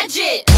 gadget.